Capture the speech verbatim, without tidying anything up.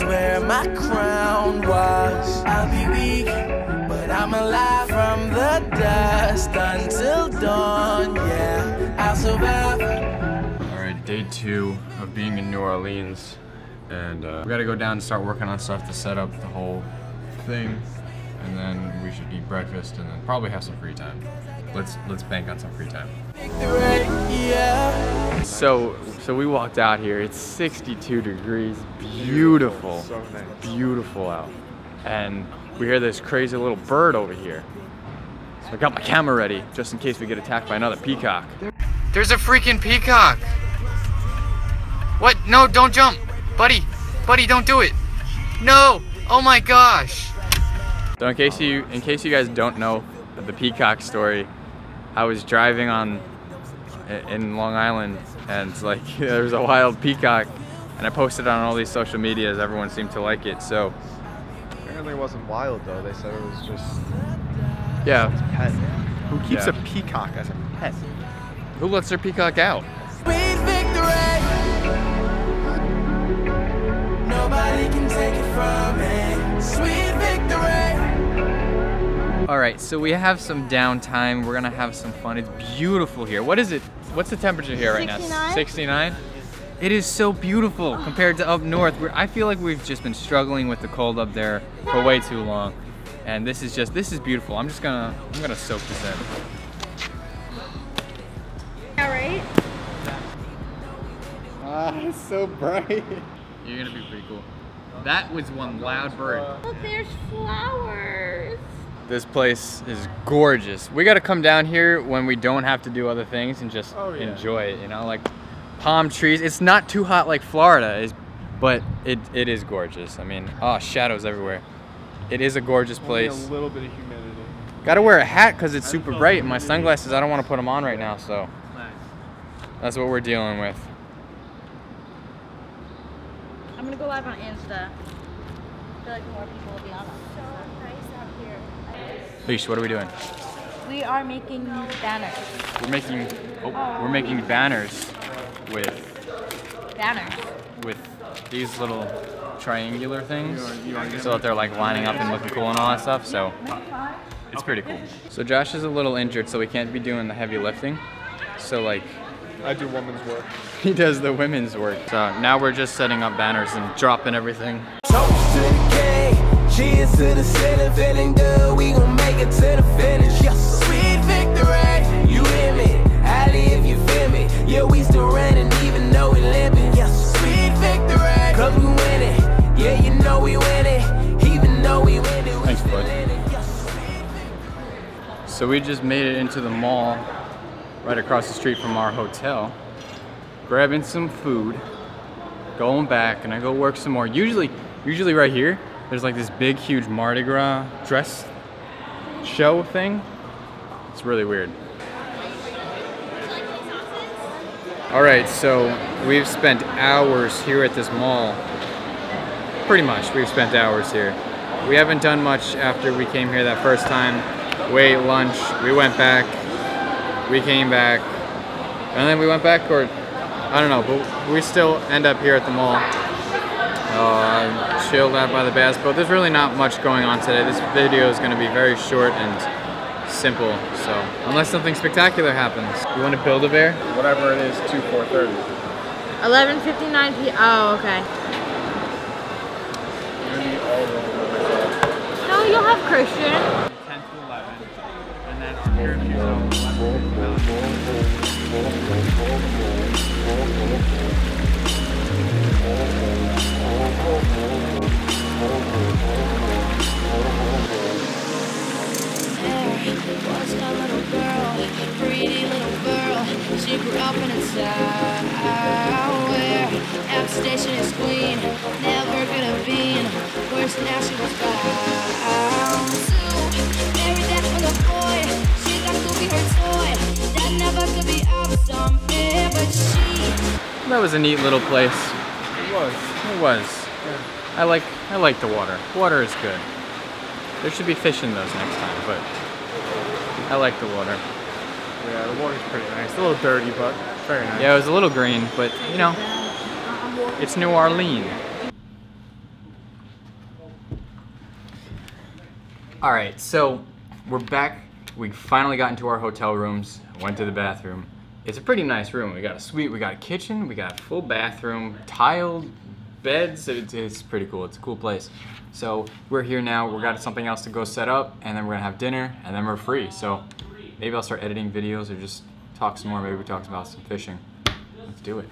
That's where my crown was. I'll be weak, but I'm alive from the dust until dawn, yeah, I'll survive. Alright, day two of being in New Orleans, and uh, we gotta go down and start working on stuff to set up the whole thing, and then we should eat breakfast and then probably have some free time. Let's let's bank on some free time. So so we walked out here. It's sixty-two degrees, beautiful, beautiful out, and we hear this crazy little bird over here. So I got my camera ready just in case we get attacked by another peacock. There's a freaking peacock. What? No! Don't jump, buddy. Buddy, don't do it. No! Oh my gosh. So in case you in case you guys don't know the peacock story, I was driving on in Long Island and like there was a wild peacock, and I posted on all these social medias. Everyone seemed to like it. So apparently it wasn't wild though. They said it was just yeah. Pet. Who keeps yeah. a peacock as a pet? Who lets their peacock out? Sweet victory. Nobody can take it from me. Sweet victory. Alright, so we have some downtime. We're gonna have some fun. It's beautiful here. What is it? What's the temperature here right now? sixty-nine? It is so beautiful compared to up north. We're, I feel like we've just been struggling with the cold up there for way too long. And this is just, this is beautiful. I'm just gonna, I'm gonna soak this in. Alright. Ah, it's so bright. You're gonna be pretty cool. That was one loud bird. Look, there's flowers. This place is gorgeous. We gotta come down here when we don't have to do other things and just oh, yeah. enjoy it, you know, like palm trees. It's not too hot like Florida is, but it, it is gorgeous. I mean, oh, shadows everywhere. It is a gorgeous place. Only a little bit of humidity. Gotta wear a hat because it's super bright. And my sunglasses, I don't want to put them on right now, so that's what we're dealing with. I'm gonna go live on Insta. I feel like more people will be on it. Leash, what are we doing? We are making banners. We're making, oh, oh. we're making banners with banners with these little triangular things, so that they're like lining up and looking cool and all that stuff. So it's pretty cool. So Josh is a little injured, so we can't be doing the heavy lifting. So like, I do women's work. He does the women's work. So now we're just setting up banners and dropping everything. Cheers to the center, feeling good, we gon' make it to the finish. Yes. Sweet victory, you hear me, I live, you feel me. Yeah, we still running even though we limping. Yes. Sweet victory, cause we win it. Yeah, you know we win it, even though we win it, we Thanks, still in it. Yes. So we just made it into the mall right across the street from our hotel, grabbing some food, going back, and I go work some more. Usually, usually right here, there's like this big, huge Mardi Gras dress show thing. It's really weird. All right, so we've spent hours here at this mall. Pretty much, we've spent hours here. We haven't done much after we came here that first time. We ate lunch, we went back, we came back, and then we went back, or I don't know, but we still end up here at the mall. Uh, chilled out by the bass, but there's really not much going on today. This video is going to be very short and simple, so unless something spectacular happens. You want to build a bear? Whatever it is, two four thirty. eleven fifty-nine p. Oh, okay. No, you'll have Christian. ten to eleven, and then on your view, that was a neat little place. It was. It was. I like I like the water. Water is good. There should be fish in those next time, but I like the water. Yeah, the water's pretty nice. A little dirty, but very nice. Yeah, it was a little green, but you know, it's New Orleans. All right, so we're back. We finally got into our hotel rooms, went to the bathroom. It's a pretty nice room. We got a suite, we got a kitchen, we got a full bathroom, tiled beds. It's, it's pretty cool. It's a cool place. So we're here now. We've got something else to go set up, and then we're gonna have dinner, and then we're free. So maybe I'll start editing videos or just talk some more. Maybe we talk about some fishing. Let's do it.